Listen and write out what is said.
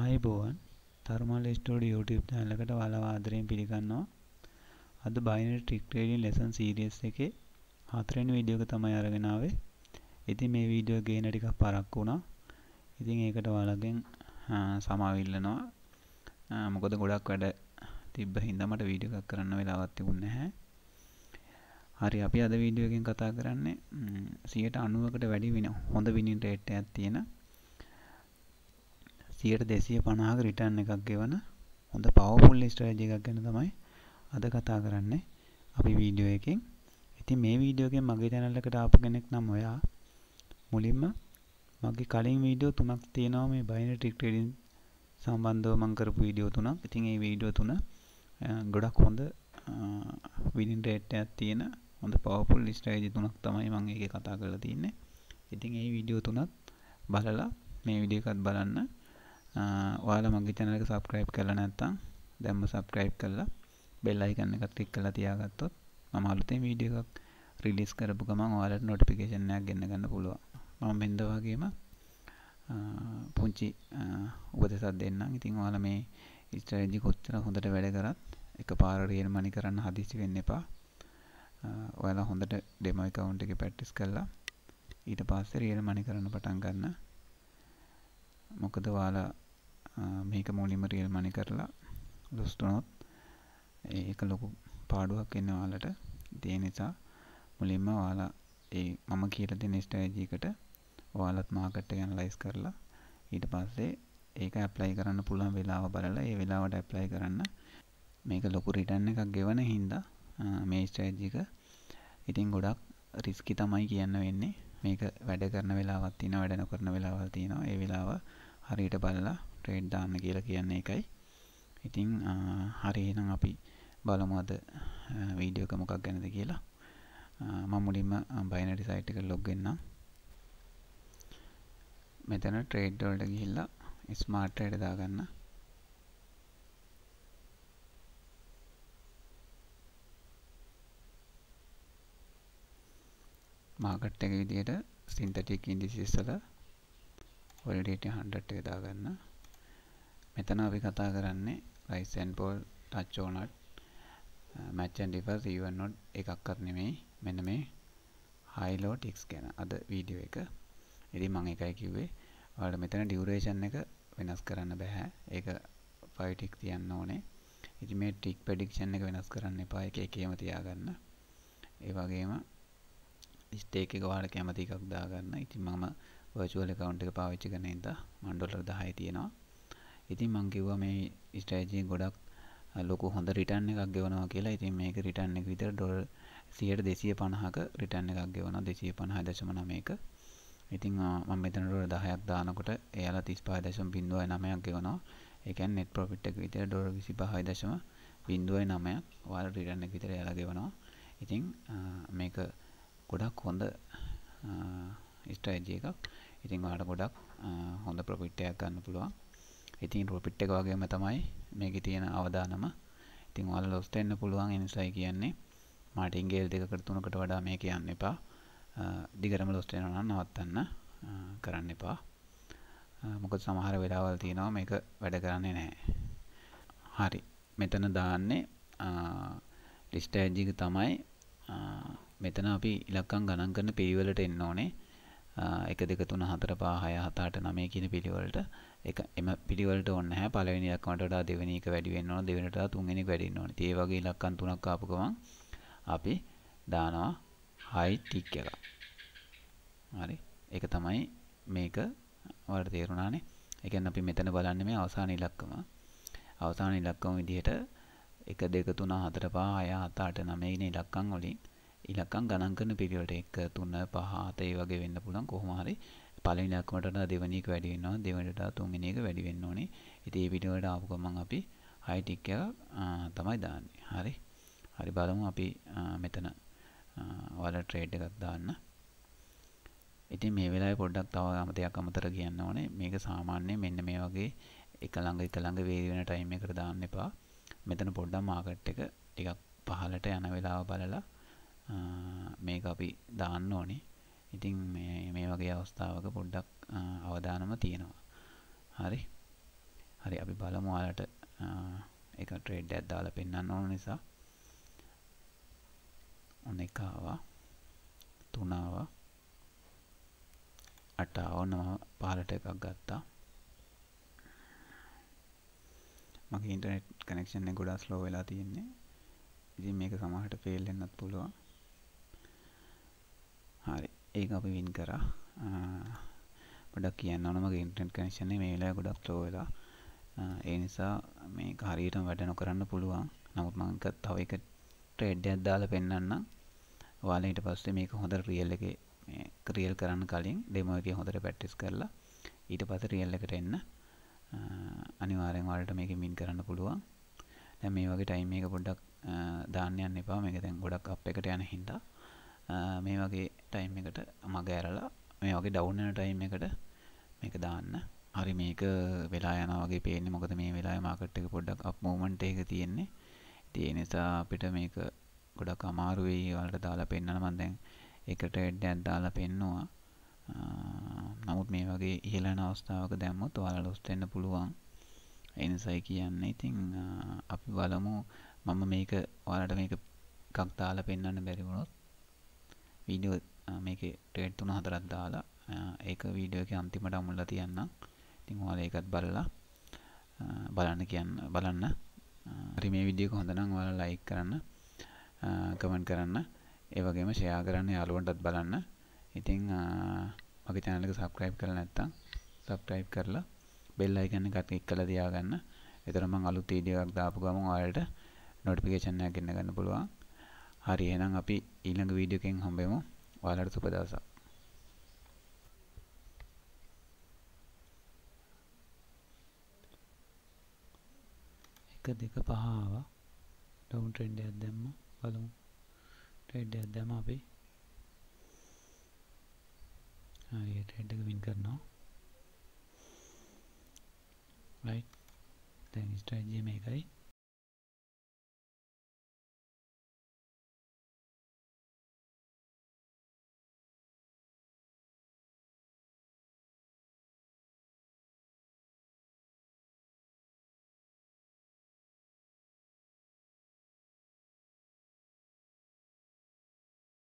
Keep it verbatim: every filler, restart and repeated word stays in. ආයුබෝවන් Tharumal Studio YouTube channel එකට ඔයාලව ආදරයෙන් පිළිගන්නවා. අද binary trick trading lesson series එකේ හතර වෙනි වීඩියෝ එක තමයි අරගෙන ආවේ. ඉතින් මේ වීඩියෝ ගේන ටිකක් පරක්කු වුණා. ඉතින් ඒකට ඔයාලගෙන් සමාව ඉල්ලනවා. මොකද ගොඩක් වැඩ තිබ්බ හින්දා මට වීඩියෝ එකක් කරන්න වෙලාවක් තිබුණේ නැහැ. හරි අපි අද වීඩියෝ එකෙන් කතා කරන්නේ සියයට අනූවකට වැඩි වෙන හොඳ winning rate එකක් තියෙන සියයට දෙසිය පනහක රිටර්න් එකක් ගෙවන හොඳ පවර්ෆුල් ස්ට්‍රැටජි එකක් ගැන තමයි අද කතා කරන්නේ අපි වීඩියෝ එකෙන්. ඉතින් මේ වීඩියෝ එකෙන් මගේ channel එකට ආපු කෙනෙක් නම් ඔයා මුලින්ම මගේ කලින් වීඩියෝ තුනක් තියෙනවා මේ binary trick trading සම්බන්ධව මම කරපු වීඩියෝ තුනක්. ඉතින් මේ වීඩියෝ තුන ගොඩක් හොඳ winning rate එකක් තියෙන හොඳ පවර්ෆුල් ස්ට්‍රැටජි තුනක් තමයි මම ඒකේ කතා කරලා තින්නේ. ඉතින් මේ වීඩියෝ තුනත් බලලා මේ වීඩියෝ එකත් බලන්න. ඔයාලා මගේ channel එක subscribe කරලා නැත්නම් දැන්ම subscribe කරලා bell icon එක click කරලා තියාගත්තොත් මම අලුතෙන් වීඩියෝ එකක් release කරපු ගමන් ඔයාලට notification එකක් ගෙන්න ගන්න පුළුවන්. මම මෙන්න වගේම පුංචි උපදේශයක් දෙන්නම්. ඉතින් ඔයාලා මේ strategy කොච්චර හොඳට වැඩ කරත් එකපාර real money කරන්න හදිස්සි වෙන්න එපා. ඔයාලා හොඳට demo account එකේ practice කරලා ඊට පස්සේ real money කරන්න පටන් ගන්න. මොකද ඔයාලා මේක මුලින්ම රියල් මනි කරලා ලොස් වුණොත් ඒක ලොකු පාඩුවක් වෙනවා ඔයාලට. ඒ නිසා මුලින්ම ඔයාලා ඒ මම කියලා දෙන ස්ට්‍රැටජි එකට ඔයාලත් මාකට් එක ඇනලයිස් කරලා ඊට පස්සේ ඒක ඇප්ලයි කරන්න පුළුවන් වෙලාව බලලා ඒ වෙලාවට ඇප්ලයි කරන්න. මේක ලොකු රිටර්න් එකක් ගෙවන හින්දා මේ ස්ට්‍රැටජි එක ඉතින් ගොඩක් රිස්කි තමයි කියන්න වෙන්නේ. මේක වැඩ කරන වෙලාවක් තියෙනවා, වැඩ නොකරන වෙලාවල් තියෙනවා. ඒ වෙලාව හරියට බලලා ට්‍රේඩ් දාන්න කියලා කියන්නේ ඒකයි. ඉතින් හරි එහෙනම් අපි බලමු අද වීඩියෝ එක මොකක් ගැනද කියලා. මම මුලින්ම බයිනරි සයිට් එකට ලොග් වෙන්නම්. මෙතන ට්‍රේඩ් වලට ගිහිල්ලා ස්මාර්ට් ට්‍රේඩ් දාගන්න. මාකට් එක විදියට සින්තටික් ඉන්ඩිසස් වල වොලටිලිටි හන්ඩ්‍රඩ් එක දාගන්න. මෙතන අපි කතා කරන්නේ රයිස් ඇන්ඩ් පෝල් ටච් ඕනට් match and differs even not එකක්වත් නෙමෙයි. මෙන්න මේ හයි ලෝ ටික්ස් ගැන අද වීඩියෝ එක. ඉතින් මම එකයි කිව්වේ ඔයාලට මෙතන ඩියුරේෂන් එක වෙනස් කරන්න බෑ. ඒක ෆයිව් ටික් තියන්න ඕනේ. ඉතින් මේ ටික් ප්‍රෙඩික්ෂන් එක වෙනස් කරන්න එපා. ඒක එකේම තියාගන්න. ඒ වගේම ස්ටේක් එක ඔයාලට කැමති එකක් දාගන්න. ඉතින් මම වර්චුවල් account එක පාවිච්චි කරන හින්දා මම ඩොලර් දහය තියෙනවා. ඉතින් මං කිව්වා මේ ස්ට්‍රැටජි ගොඩක් ලොකු හොඳ රිටර්න් එකක් ගෙවනවා කියලා. ඉතින් මේක රිටර්න් එක විතර ඩොලර් සියයට දෙසිය පනහක රිටර්න් එකක් ගෙවනවා දෙසිය පනහයි දශම නවයක. ඉතින් මම මෙතන ඩොලර් දහයක් දානකොට එයාලා තිස් පහයි දශම නවයක ගෙවනවා. ඒ කියන්නේ net profit එක විතර ඩොලර් විසි පහයි දශම නවයක ඔයාලා රිටර්න් එක විතර එයාලා ගෙවනවා. ඉතින් මේක ගොඩක් හොඳ ස්ට්‍රැටජි එකක්. ඉතින් ඔයාලට ගොඩක් හොඳ profit එකක් ගන්න පුළුවන්. ඉතින් ප්‍රොෆිට් එක වගේම තමයි මේකේ තියෙන අවදානම. ඉතින් ඔයාලා ලොස් වෙන්න පුළුවන්. ඒ නිසායි කියන්නේ මාටින්ගේල් දෙකකට තුනකට වඩා මේක යන්න එපා. දිගටම ලොස් වෙනවා නම් නවත්තන්න කරන්න එපා. මොකද සමහර වෙලාවල් තියෙනවා මේක වැඩ කරන්නේ නැහැ. හරි. මෙතන දාන්නේ ස්ට්‍රැටජි එක තමයි. මෙතන අපි ඉලක්කම් ගණන් කරන පිළිවෙලට එන්න ඕනේ. එක දෙක තුන හතර පහ හය හත අට නවය කියන පිළිවෙලට. එක එම පිළිවෙලට ඕනේ නැහැ. පළවෙනි ඉලක්කමට වඩා දෙවෙනි එක වැඩි වෙන්න ඕන. දෙවෙනිට වඩා තුන්වෙනි එක වැඩි වෙන්න ඕන. ඉතින් ඒ වගේ ඉලක්කම් තුනක් ආපු ගමන් අපි දානවා high tick එක. හරි. ඒක තමයි මේක ඔයාලට තේරුණානේ. ඒ කියන්නේ අපි මෙතන බලන්නේ මේ අවසාන ඉලක්කම. අවසාන ඉලක්කම විදිහට එක දෙක තුන හතර පහ හය හත අට නවය ඉන ඉලක්කම් වලින් ඉලක්කම් ගණන් කරන පිළිවෙලට එක තුන පහ හත ඒ වගේ වෙන්න පුළුවන්. කොහොම හරි පළවෙනි ඉලක්කමට වඩා දෙවෙනි එක වැඩි වෙනවා. දෙවෙනිට වඩා තුන්වෙනි එක වැඩි වෙන්න ඕනේ. ඉතින් මේ පිටුවට ආපු ගමන් අපි හයි ටික් එක තමයි දාන්නේ. හරි. හරි බලමු අපි මෙතන ඔයාලා ට්‍රේඩ් එකක් දාන්න. ඉතින් මේ වෙලාවේ පොඩ්ඩක් තව දෙයක් අමතර කියන්න ඕනේ. මේක සාමාන්‍යයෙන් මෙන්න මේ වගේ එක ළඟ එක ළඟ වේවි වෙන ටයිම් එකකට දාන්න එපා. මෙතන පොඩ්ඩක් මාකට් එක ටිකක් පහළට යන වෙලාව බලලා මේක අපි දාන්න ඕනේ. ඉතින් මේ මේ වගේ අවස්ථාවක පොඩ්ඩක් අවධානම තියෙනවා. හරි. හරි අපි බලමු ඔයාලට එක ට්‍රේඩ් එකක් දාලා පෙන්නන්න ඕන නිසා ඔන්න එක ආවා තුන ආවා අට ආවා නම පහලට එකක් ගත්තා මගේ ඉන්ටර්නෙට් කනෙක්ෂන් එක ගොඩාක් ස්ලෝ වෙලා තියෙන්නේ ඉතින් මේක සමහරට ෆේල් වෙන්නත් පුළුවන් හරි ඒක අපි වින් කරා ගොඩක් කියන්න ඕන මගේ ඉන්ටර්නෙට් කනෙක්ෂන් එක මේ වෙලාවේ ගොඩක් ස්ලෝ වෙලා ඒ නිසා මේක හරියටම වැඩ නොකරන්න පුළුවන් නමුත් මම තව එක ට්‍රේඩ් එකක් දාලා පෙන්නන්නම් ඔයාලා ඊට පස්සේ මේක හොඳට රියල් එකේ මේ ක්‍රියල් කරන්න කලින් ඩෙමෝ එකේ හොඳට ප්‍රැක්ටිස් කරලා ඊට පස්සේ රියල් එකට එන්න අනිවාර්යෙන් ඔයාලට මේක මින් කරන්න පුළුවන් දැන් මේ වගේ ටයිම් එක පොඩ්ඩක් දාන්න යන්න එපා මේක දැන් ගොඩක් අප් එකට යන හින්දා මේ වගේ ටයිම් එකට මග ඇරලා මේ වගේ ඩවුන් යන ටයිම් එකට මේක දාන්න. හරි මේක වෙලා යනවා වගේ පේන්නේ. මොකද මේ වෙලාවේ මාකට් එක පොඩ්ඩක් අප් මූවමන්ට් එකක තියෙන්නේ. ඉතින් ඒ නිසා අපිට මේක ගොඩක් අමාරු වෙයි ඔයාලට දාලා පෙන්නන්න. මම දැන් එක ට්‍රේඩ් එකක් දාලා පෙන්නවා. නමුත් මේ වගේ ඉහළ යන අවස්ථාවක දැම්මොත් ඔයාලා ලොස් වෙන්න පුළුවන්. ඒ නිසායි කියන්නේ. ඉතින් අපි බලමු මම මේක ඔයාලට මේක එකක් දාලා පෙන්නන්න බැරි වුණොත් वीडियो मे ट्रेड तुन हर दाला एक वीडियो की अंतिम डमती अना वाले बल्ला बला बलना अरे मे वीडियो को होना वाला लाइक करना कमेंट करना इवेम शेयर करना अलव बलना आई थिंक मैं चैनल को सब्सक्राइब करना सब्सक्राइब कर ला बेल आइकन कल दियागना इधर मैं अलग तीडियो दापगा वाले नोटिफिकेशन आगे बुलवा हरी है ना अभी ईलंग वीडियो के हम बेमो वाला तो पता सा एक देखा पहावा डाउन ट्रेंड दे देम वालों ट्रेंड दे देम अभी हाँ ये ट्रेंड को विन करना राइट तो इस ट्रेंड जी में करी